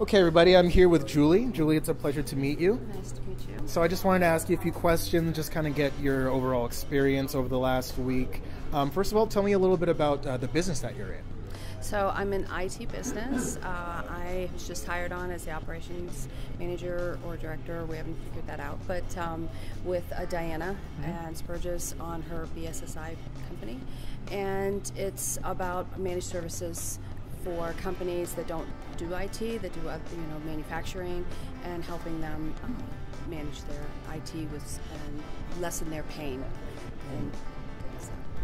Okay, everybody, I'm here with Julie. Julie, it's a pleasure to meet you. Nice to meet you. So I just wanted to ask you a few questions, just kind of get your overall experience over the last week. First of all, tell me a little bit about the business that you're in. So I'm in IT business. I was just hired on as the operations manager or director. We haven't figured that out, but with Diana and Spurgis on her BSSI company. And it's about managed services for companies that don't do IT, that do manufacturing, and helping them manage their IT and lessen their pain. And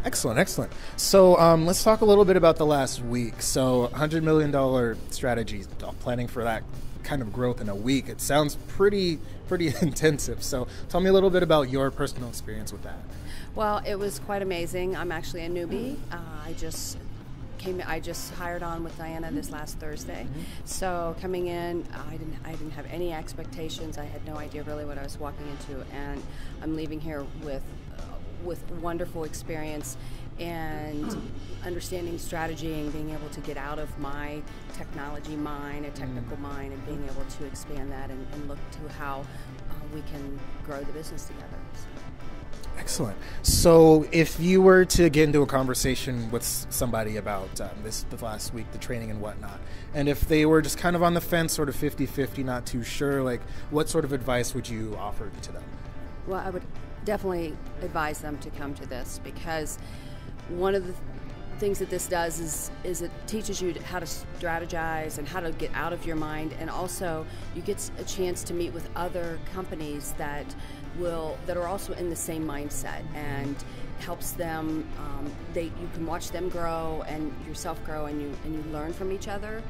excellent, excellent. So let's talk a little bit about the last week. So $100 million strategies, planning for that kind of growth in a week. It sounds pretty intensive. So tell me a little bit about your personal experience with that. Well, it was quite amazing. I'm actually a newbie. I just hired on with Diana this last Thursday. So coming in, I didn't have any expectations. I had no idea really what I was walking into, and I'm leaving here with wonderful experience and understanding strategy and being able to get out of my technology mind, a technical mind, and being able to expand that and look to how we can grow the business together. So. Excellent. So if you were to get into a conversation with somebody about the last week, the training and whatnot, and if they were just kind of on the fence, sort of 50-50, not too sure, like what sort of advice would you offer to them? Well, I would definitely advise them to come to this, because one of the things that this does is it teaches you how to strategize and how to get out of your mind, and also you get a chance to meet with other companies that are also in the same mindset, and helps them. You can watch them grow and yourself grow, and you learn from each other,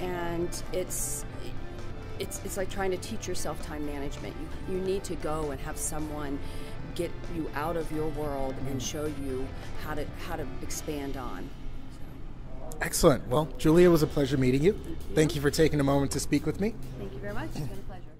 and it's like trying to teach yourself time management. You need to go and have someone get you out of your world and show you how to expand on. Excellent. Well, Julia, it was a pleasure meeting you. Thank you for taking a moment to speak with me. Thank you very much. It's been a pleasure.